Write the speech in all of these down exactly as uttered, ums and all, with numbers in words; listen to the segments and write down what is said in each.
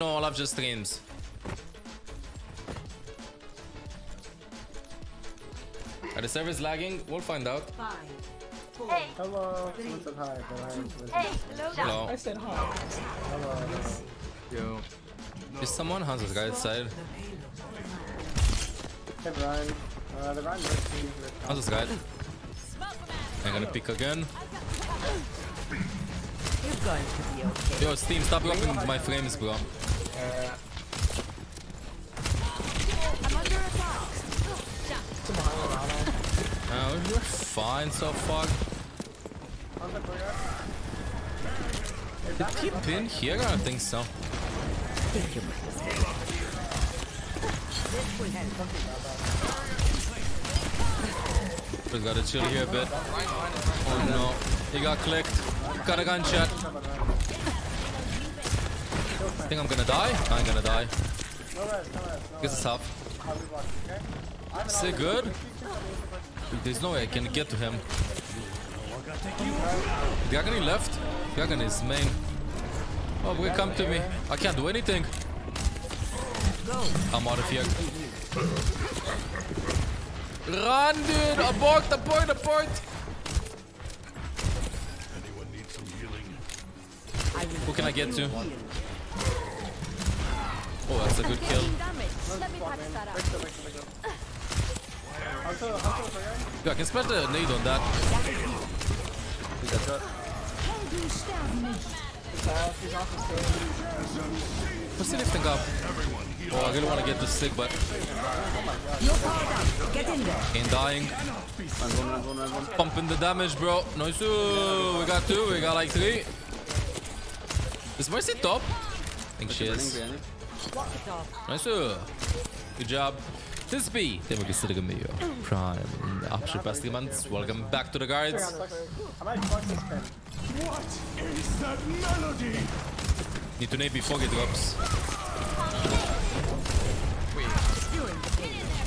No, I'll have just streams. Are the servers lagging? We'll find out. Five, four, hey. Hello. Three, I said hi, but hi. Hey, hello. Hello. I said hi. Hello. Yo. Is someone has this guy outside? Hey, Brian. Uh, the Brian how's this guy? I'm gonna pick again. You're going to be okay. Yo, Steam, stop dropping my flames, bro. Uh, Uh, we're fine so far. Did he pin here? I don't think so. We gotta chill here a bit. Oh no. He got clicked. Got a gunshot. I think I'm gonna die. I'm gonna die. This is tough. Is it good? There's no way I can get to him. Dragon left. Dragon is main. Oh, will come to me. I can't do anything. I'm out of here. Run, dude! Abort! Abort! Abort! Who can I get to? Oh, that's a good kill. Yeah, I can smash the nade on that. We're still lifting up. Oh, I really want to get this sick, but ain't dying. Pumping the damage, bro. Nice. We got two. We got like three. Is Mercy top? I think she is. Nice. Good job. This be Democrat City Mayor Prime. Option past three months. Welcome back to the guards. What is that melody? Need to nade before it drops.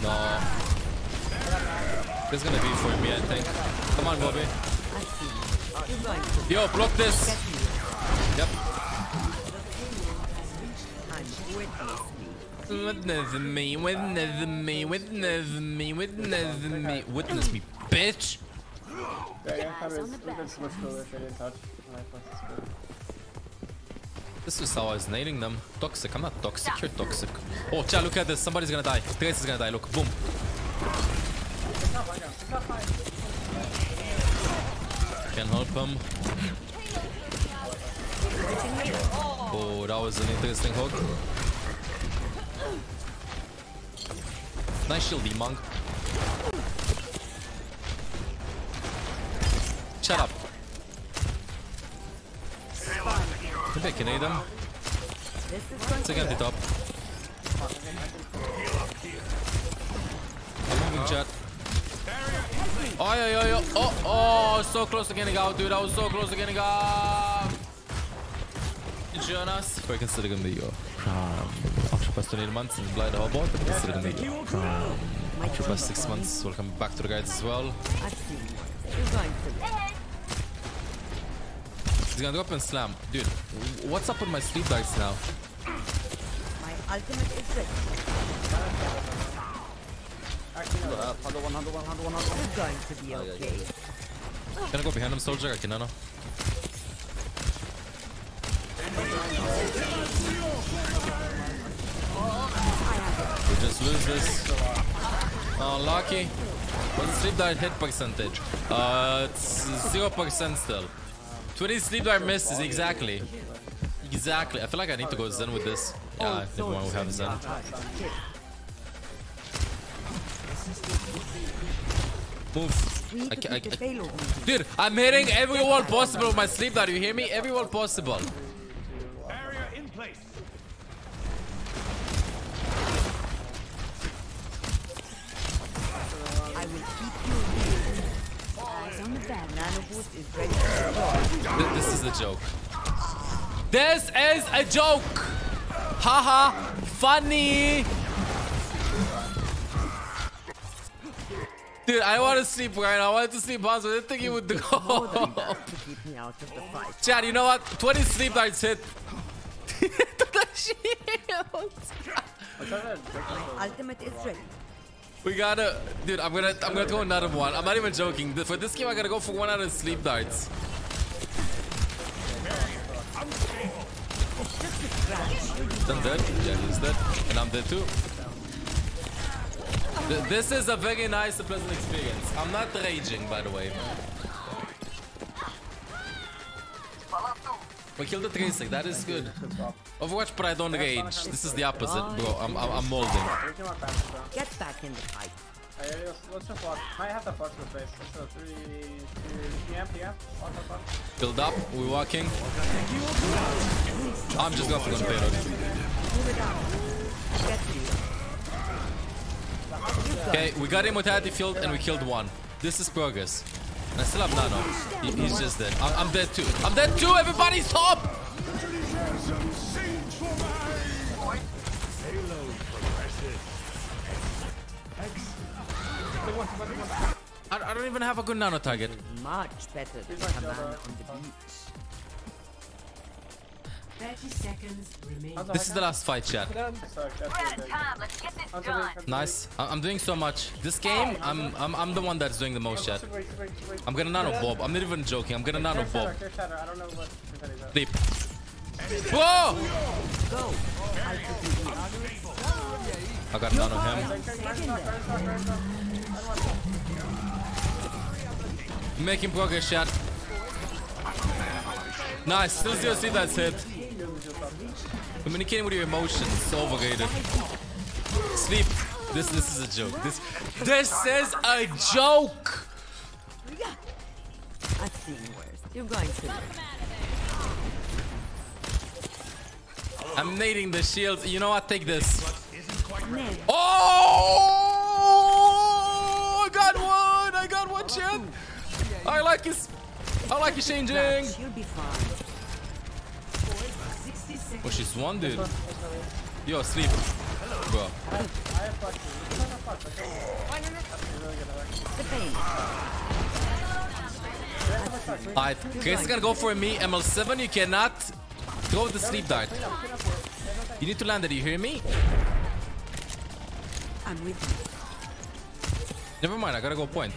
No. This is gonna be for me, I think. Come on, Bobby. Yo, block this. Yep. Witness me, witness me, witness me, witness me, witness me, bitch! This is how I was nading them. Toxic, I'm not toxic, you're toxic. Oh, chat, look at this, somebody's gonna die. Tracer's gonna die, look, boom. Can't help him. Oh, that was an interesting hook. Nice shield, D-Monk. Shut up. Maybe I can aid him. It's again the top. I'm moving, chat. Oh, yo, yo, yo. Oh, oh, so close to getting out, dude. I was so close to getting out. Join us. We're considering the video. Past twenty-eight months and blind our board, but consider the media. After past six months, welcome back to the guides as well. He's gonna drop and slam. Dude, what's up with my sleep dice now? My ultimate is ready. It's going to be okay. Can I go behind him, soldier? I can, Ana. We just lose this. Oh, lucky. What's sleep dart hit percentage? Uh, it's zero percent still. twenty sleep dart misses, exactly. Exactly. I feel like I need to go Zen with this. Yeah, never mind, we have Zen. Move. I can, I, I, dude, I'm hitting every wall possible with my sleep dart. You hear me? Every wall possible. Barrier in place. This is a joke. This is a joke. Haha, funny. Dude, I want to sleep right now. I wanted to sleep, but I didn't think you would go. Chad, you know what? twenty sleep darts hit. shield. Ultimate is ready. We gotta, dude. I'm gonna, I'm gonna go another one. I'm not even joking. For this game, I gotta go for one out of sleep darts. I'm dead. Yeah, he's dead, and I'm dead too. Th this is a very nice, and pleasant experience. I'm not raging, by the way. We killed the Tracer. That is good. Overwatch, but I don't rage. This is the opposite, bro. I'm, I'm, I'm molding. Get back in the fight. Let's just watch. I have the fox with face. So three, two, yeah, yeah. Build up. We're walking. I'm just going for the payload. Okay, we got immortality field and we killed one. This is progress. I still have nano. He, he's just dead. I'm, I'm dead too. I'm dead too. Everybody stop! I, I don't even have a good nano target. Much better than Havana on the beach. thirty seconds remaining. This is the last fight, chat. Nice. I'm doing so much. This game, I'm I'm I'm the one that's doing the most, chat. I'm gonna nano Bob. I'm not even joking. I'm gonna nano Bob. Deep. Whoa! I got nano him. Making progress, chat. Nice, still zero see that's hit. Communicating with your emotions, overrated. Sleep. This this is a joke. This this is a joke. I've seen worse. You're going to. I'm nading the shields. You know what? Take this. Oh! I got one! I got one, chat! I like his... I like his changing! Oh, she's one, dude. Yo, sleep. Bro. Alright, Grace is gonna go for me. M L seven, you cannot throw the sleep dart. You need to land it, you hear me? I'm with you. Never mind, I gotta go point.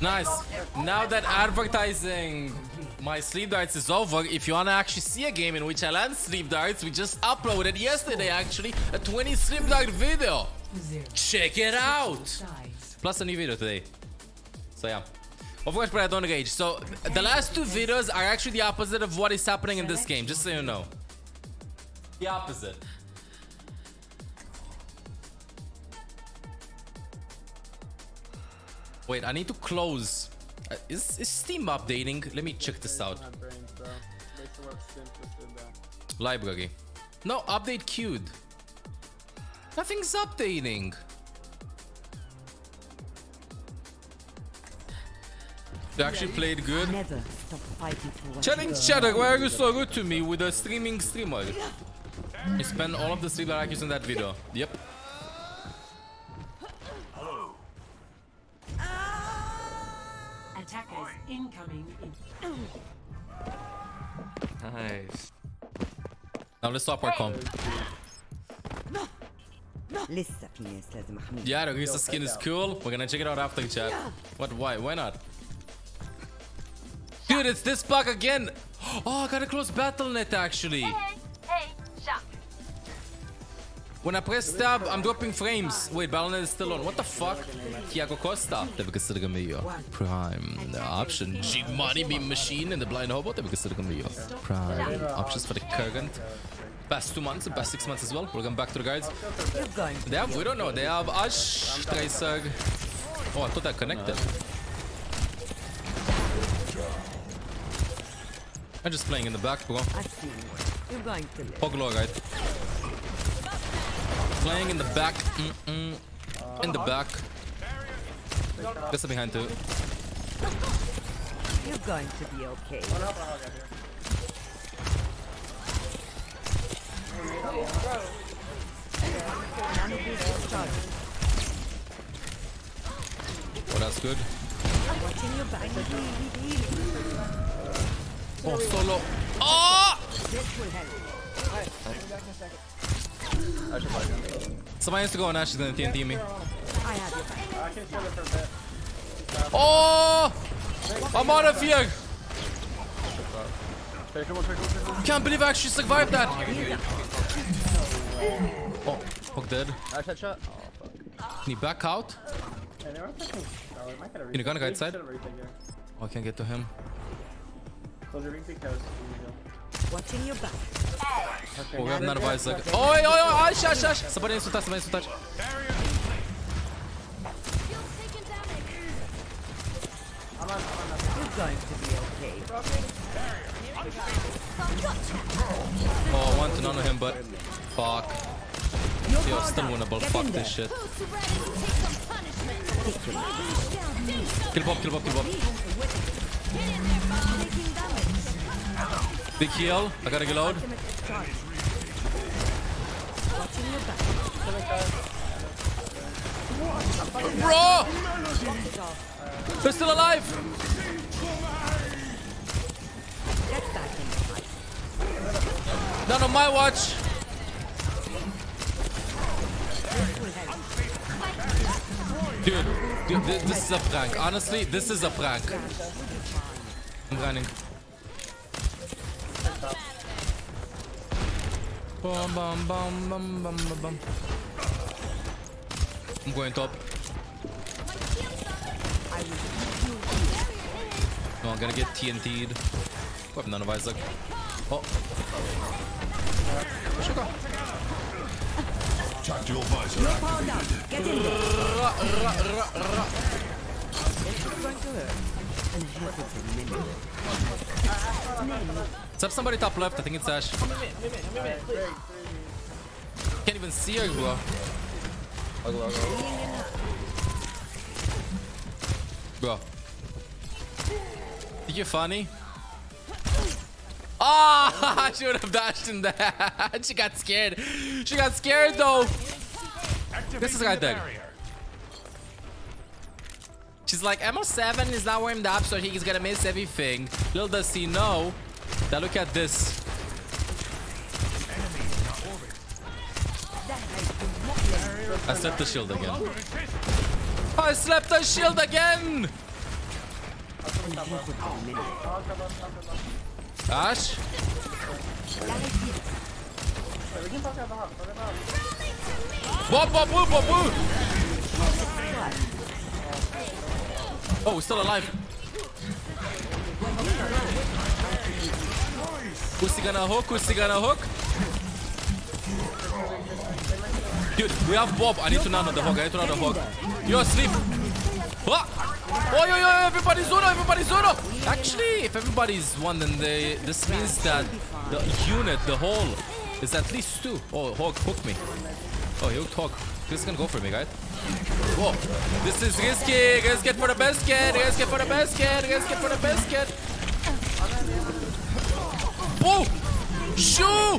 Nice. Now that advertising my sleep darts is over, if you wanna actually see a game in which I land sleep darts, we just uploaded yesterday actually a twenty sleep dart video. Check it out. Plus a new video today. So yeah. Overwatch, but I don't engage. So the last two videos are actually the opposite of what is happening in this game. Just so you know. The opposite. Wait, I need to close. Uh, is, is Steam updating? Let me check this out. Library. No, update queued. Nothing's updating. You actually played good. Chatting chatter, why are you so rude to me with a streaming streamer? You spend all of the sleep that I used in that video. Yep. Hello. Attackers incoming. Nice. Now let's stop our comp. Yeah, the Risa skin is cool. We're gonna check it out after the chat. What? Why? Why not? Dude, it's this bug again. Oh, I got a close battle net actually. Hey, hey, shot. When I press tab, I'm dropping frames. Wait, battle net is still on. What the fuck? Thiago Costa. They were considering me your prime option. G money beam machine and the blind hobo. They were considering me your prime options for the current. Past two months, past six months as well. We're going back to the guards. They have, we don't know. They have Ash, Tracer. Oh, I thought I connected. I'm just playing in the back, bro. Poglo, right? Playing in the back. Mm -mm. In the back. Just behind too. You're going to be okay. Oh, that's good. Oh, solo. Oh! Somebody has to go and Ash is gonna T N T me. Oh! I'm out of here! I can't believe I actually survived that! Oh, fuck dead. Can you back out? Can you gonna go outside? Oh, I can't get to him. Watching your back. Oh, we have another vice. Like, oh, oh, oh, Ash, Ash, Ash! Somebody needs to touch, somebody needs to touch. You're going to be okay. Oh, I want to nano him, but fuck. Yo, still winnable. Fuck this shit. Kill pop, kill pop, kill pop. Big heal. I gotta get load. Bro! They're still alive! Not on my watch! Dude, dude, this is a prank. Honestly, this is a prank. I'm running. Bum, bum, bum, bum, bum, bum. I'm going top. No, I'm gonna get T N T'd. We have none of Isaac. Oh. Sugar. Tactical visor activated. Get in there. Ra, ra, ra, ra. It's up somebody top left. I think it's Ash. Can't even see her, bro. Bro. Think you're funny? Ah! Oh, she would have dashed in that. She got scared. She got scared though. This is a guy dead. She's like, M L seven is not warmed up, so he's gonna miss everything. Little does he know. Now look at this. I slapped the shield again. I slapped the shield again! Ash? Bop, bop, boo, bop, boo. Oh, we're still alive. Who's he gonna hook? Who's he gonna hook? Dude, we have Bob. I need to nano the hog. I need to nano the hog. You're asleep. Ah. Oh, yo, yo, everybody's Uno, everybody's Uno! Actually, if everybody's one, then they, this means that the unit, the whole, is at least two. Oh, Hawk, hook me. Oh, he hooked Hawk. This can go for me, guys. Whoa, this is risky. Guys, get for the basket. Guys, get for the basket. Guys, get for the basket. Whoa! Shoo!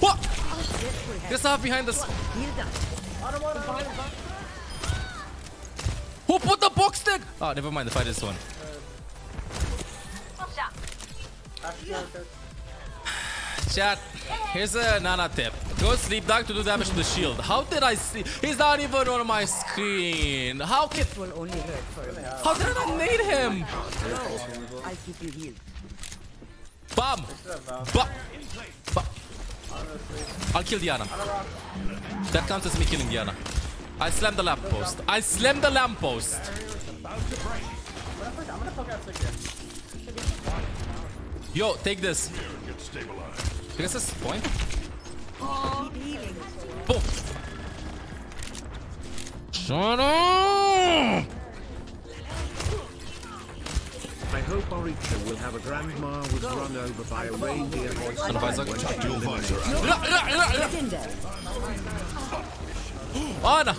What? There's half behind us. Who put the box stick? Oh, never mind. The fight is won. Chat, here's a Nana tip. Go sleep dog to do damage to the shield. How did I sleep? He's not even on my screen. How can... How did I not need him? Bam! Bam! Bam! I'll kill Diana. That counts as me killing Diana. I slammed the lamp post. I slammed the lamp post. Yo, take this. You guys this point? Boom. Shut up. I hope Oricha will have a grandma was run over by a reindeer or something. Ana!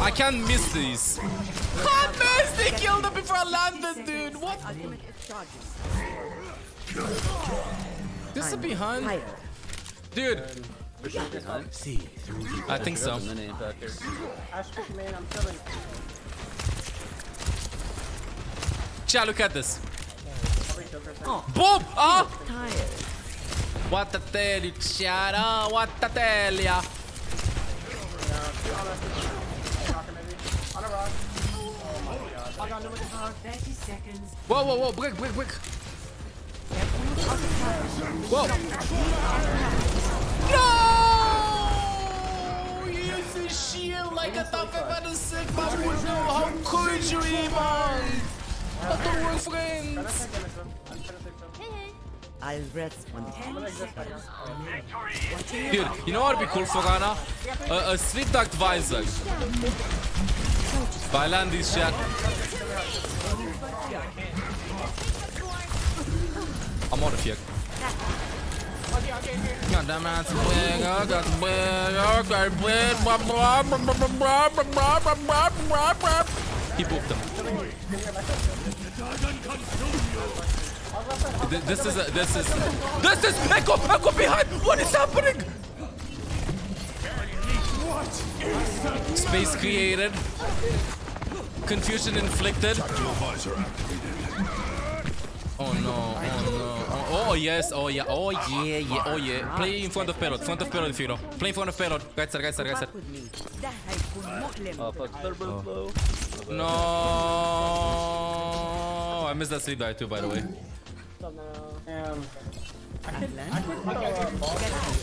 I can't miss these. I missed! They killed him before I landed, dude! What? This is behind. Dude, I think so. Chat, look at this. Oh. Boom! Oh! Guattatelli, chat. Oh, Guattatelli. Whoa, whoa, whoa. Break, break, break. Whoa! No! Use his shield like a top five out of six, but we know. How could you even? But the real friends! I'll rest on the ten. Dude, you know what would be cool for Ana? A, a sleep duct visor. By land this shit. I'm out of here. God damn it, I got big, he pooped them. This is a, this is this is Peko Peko behind. What is happening? Space created. Confusion inflicted. Oh no! Oh no! Oh, oh yes! Oh yeah! Oh yeah! Yeah! Oh yeah! Play in front of payload. Front of payload, if you know. Play in front of payload. Right side. Right side. Right side. Oh fuck! Turbo flow. No, I missed that sleep die too, by the way.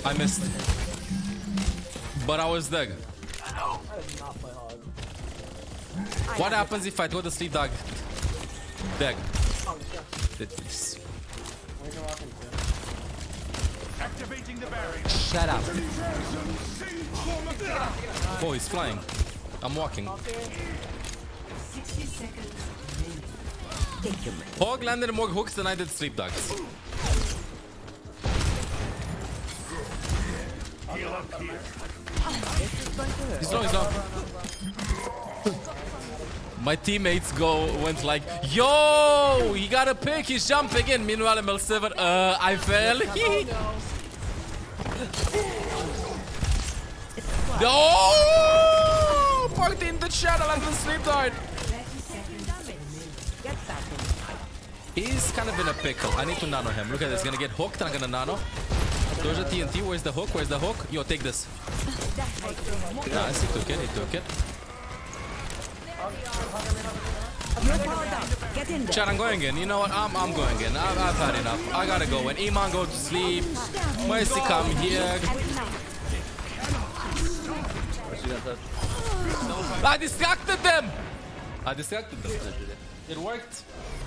I missed, but I was there. What happens if I throw the sleep dog? Dead. Activating the barrier. Shut up. Oh, he's flying. I'm walking. Hog landed more hooks than I did sleep ducks. He's low, he's low. My teammates go went like, yo, he got a pick, he's jumping in. Meanwhile, M L seven, uh, I fell. Oh, parked in the channel and the sleep died. He's kind of in a pickle. I need to nano him. Look at this. Gonna get hooked. I'm gonna nano. There's a T N T. Where's the hook? Where's the hook? Yo, take this. Nice. He took it. He took it. Chat, I'm going in. You know what? I'm, I'm going in. I've, I've had enough. I gotta go in. Iman, go to sleep. Mercy, come here. I distracted them. I distracted them. It worked.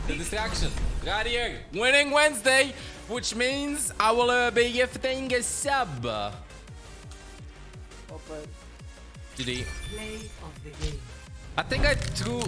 The distraction. Right here. Winning Wednesday, which means I will uh, be gifting a sub. G D. I think I threw...